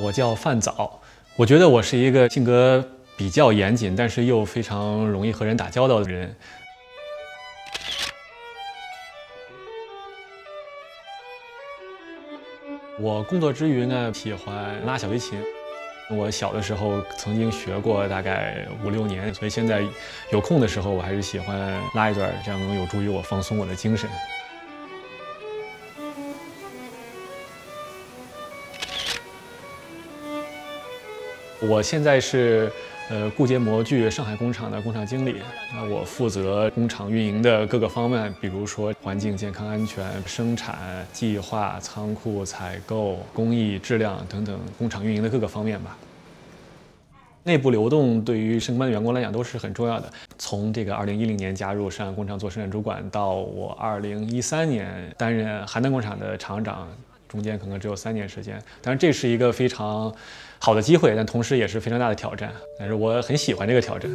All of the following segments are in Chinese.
我叫范早，我觉得我是一个性格比较严谨，但是又非常容易和人打交道的人。我工作之余呢，喜欢拉小提琴。我小的时候曾经学过大概5、6年，所以现在有空的时候，我还是喜欢拉一段，这样能有助于我放松我的精神。 我现在是固结模具上海工厂的工厂经理，那我负责工厂运营的各个方面，比如说环境、健康、安全、生产计划、仓库、采购、工艺、质量等等工厂运营的各个方面吧。内部流动对于升班员工来讲都是很重要的。从这个2010年加入上海工厂做生产主管，到我2013年担任邯郸工厂的厂长。 中间可能只有3年时间，但是这是一个非常好的机会，但同时也是非常大的挑战。但是我很喜欢这个挑战。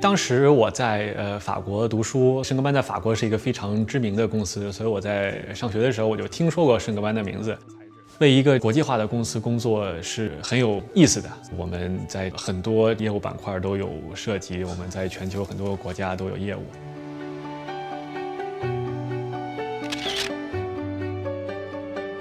当时我在法国读书，圣格班在法国是一个非常知名的公司，所以我在上学的时候我就听说过圣格班的名字。 为一个国际化的公司工作是很有意思的。我们在很多业务板块都有涉及，我们在全球很多国家都有业务。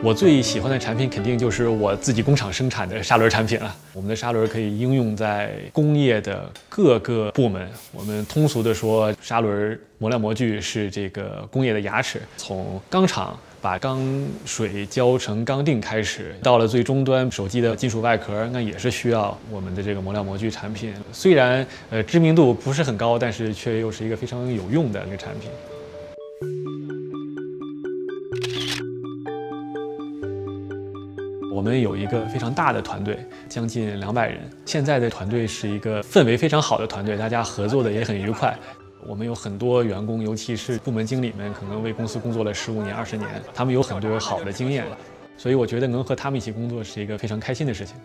我最喜欢的产品肯定就是我自己工厂生产的砂轮产品了。我们的砂轮可以应用在工业的各个部门。我们通俗的说，砂轮磨料模具是这个工业的牙齿，从钢厂。 把钢水浇成钢锭开始，到了最终端，手机的金属外壳，那也是需要我们的这个磨料模具产品。虽然知名度不是很高，但是却又是一个非常有用的一个产品。我们有一个非常大的团队，将近200人。现在的团队是一个氛围非常好的团队，大家合作的也很愉快。 我们有很多员工，尤其是部门经理们，可能为公司工作了15年、20年，他们有很多好的经验，所以我觉得能和他们一起工作是一个非常开心的事情。